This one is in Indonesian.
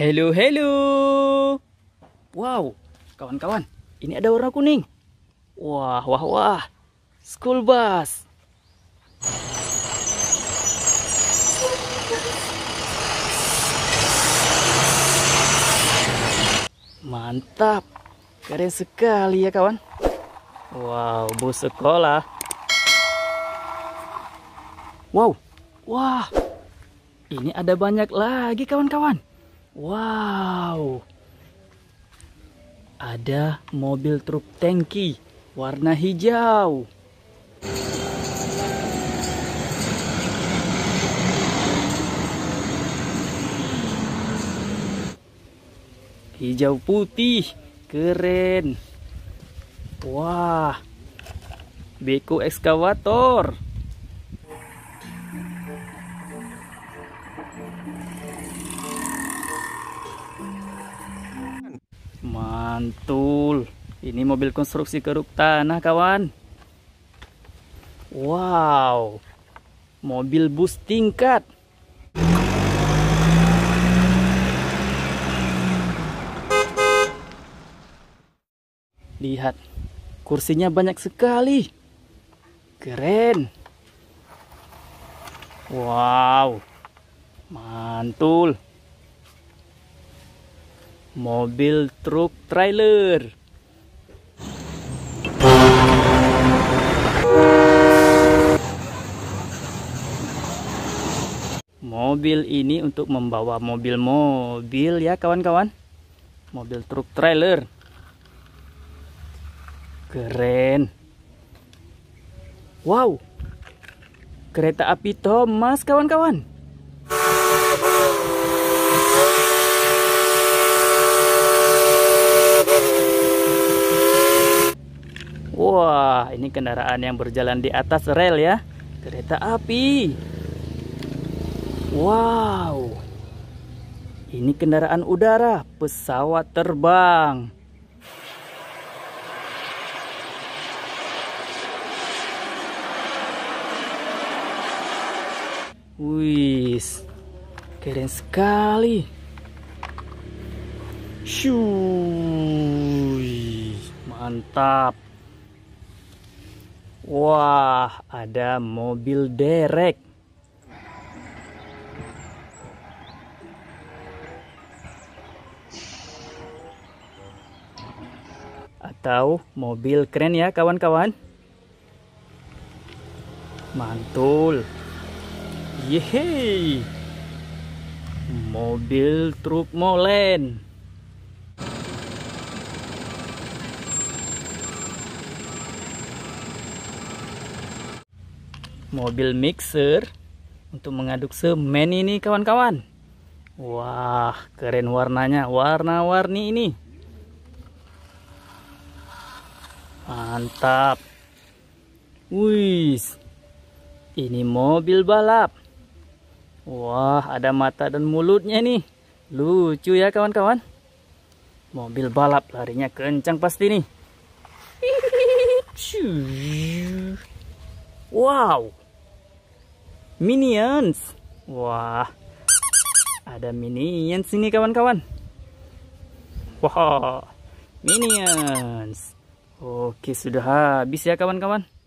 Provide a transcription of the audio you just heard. Hello, hello. Wow, kawan-kawan, ini ada warna kuning. Wah, wah, wah. School bus. Mantap. Keren sekali ya, kawan. Wow, bus sekolah. Wow. Wah. Ini ada banyak lagi, kawan-kawan. Wow. Ada mobil truk tangki warna hijau. Hijau putih. Keren. Wah. Beko ekskavator. Mantul. Ini mobil konstruksi keruk tanah, kawan. Wow. Mobil bus tingkat. Lihat, kursinya banyak sekali. Keren. Wow. Mantul. Mobil truk trailer. Mobil ini untuk membawa mobil-mobil ya, kawan-kawan. Mobil truk trailer. Keren. Wow. Kereta api Thomas, kawan-kawan. Wah, ini kendaraan yang berjalan di atas rel ya. Kereta api. Wow. Ini kendaraan udara, pesawat terbang. Wih, keren sekali. Shui, mantap. Wah, ada mobil derek. Atau mobil keren ya, kawan-kawan. Mantul. Yeay. Mobil truk molen. Mobil mixer untuk mengaduk semen ini, kawan-kawan. Wah, keren warnanya. Warna-warni ini. Mantap. Wih. Ini mobil balap. Wah, ada mata dan mulutnya nih. Lucu ya, kawan-kawan. Mobil balap larinya kencang pasti nih. Wow. Minions. Wah. Ada minions ini, kawan-kawan. Wah. Minions. Oke, sudah habis ya, kawan-kawan.